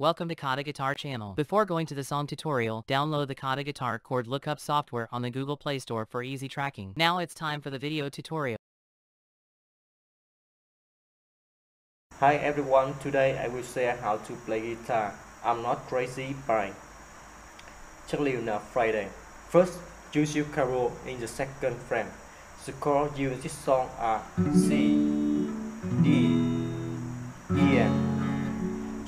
Welcome to Kata Guitar channel. Before going to the song tutorial, download the Kata Guitar chord lookup software on the Google Play Store for easy tracking. Now it's time for the video tutorial. Hi everyone, today I will share how to play guitar I'm Not Crazy by Charlieonnafriday. First, choose your chord in the second frame. The chords used in this song are C, D, E, and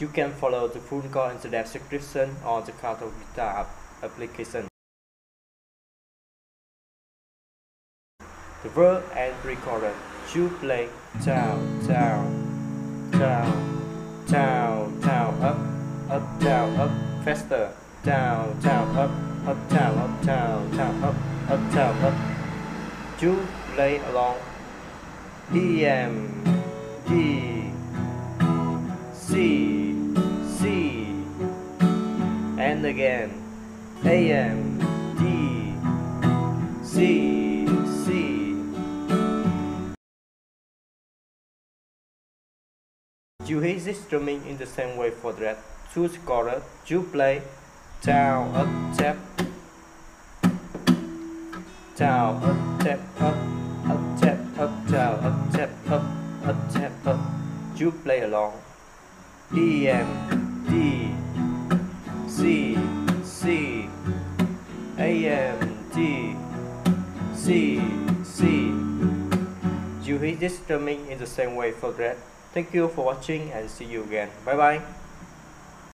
you can follow the full chord in the description on the Kata Guitar application. The verb and pre-chorus. You play down, down, down, down, down, up, up, down, up, faster, down, down, up, up, down, up, down, down, up, up, down, up. You play along D, M, D, C, and again, A, M, D, C, C. You hit this strumming in the same way for that. To the chorus, you play down, up, tap, down, up, tap, up, up, tap, up, down, up, tap, up, up, tap, up. You play along D, M, D, C, C, A, M, D, C, C. You hit this strumming in the same way for that. Thank you for watching and see you again. Bye bye.